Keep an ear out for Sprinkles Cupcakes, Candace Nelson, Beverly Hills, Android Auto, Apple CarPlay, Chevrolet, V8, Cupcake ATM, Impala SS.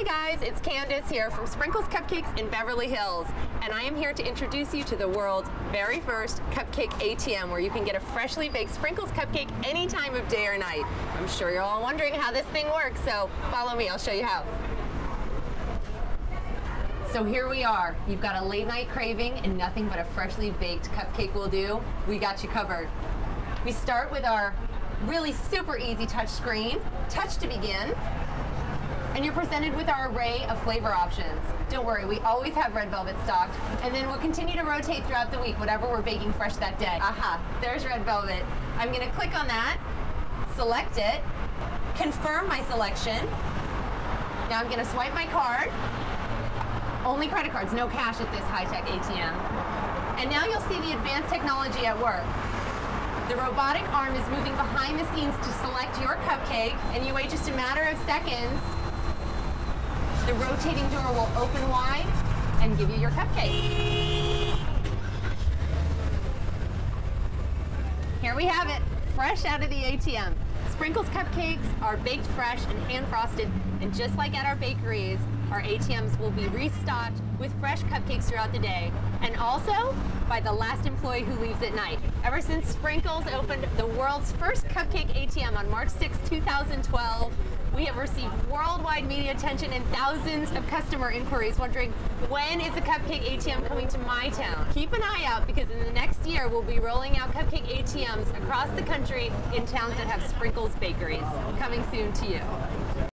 Hi guys, it's Candace here from Sprinkles Cupcakes in Beverly Hills, and I am here to introduce you to the world's very first cupcake ATM, where you can get a freshly baked Sprinkles cupcake any time of day or night. I'm sure you're all wondering how this thing works, so follow me, I'll show you how. So here we are. You've got a late night craving and nothing but a freshly baked cupcake will do. We got you covered. We start with our really super easy touch screen, touch to begin. And you're presented with our array of flavor options. Don't worry, we always have red velvet stocked, and then we'll continue to rotate throughout the week, whatever we're baking fresh that day. Aha, there's red velvet. I'm gonna click on that, select it, confirm my selection. Now I'm gonna swipe my card. Only credit cards, no cash at this high-tech ATM. And now you'll see the advanced technology at work. The robotic arm is moving behind the scenes to select your cupcake, and you wait just a matter of seconds. The rotating door will open wide and give you your cupcake. Here we have it, fresh out of the ATM. Sprinkles cupcakes are baked fresh and hand-frosted, and just like at our bakeries, our ATMs will be restocked with fresh cupcakes throughout the day, and also by the last employee who leaves at night. Ever since Sprinkles opened the world's first cupcake ATM on March 6, 2012, we have received worldwide media attention and thousands of customer inquiries wondering, when is the Cupcake ATM coming to my town? Keep an eye out, because in the next year, we'll be rolling out Cupcake ATMs across the country in towns that have Sprinkles bakeries. Coming soon to you.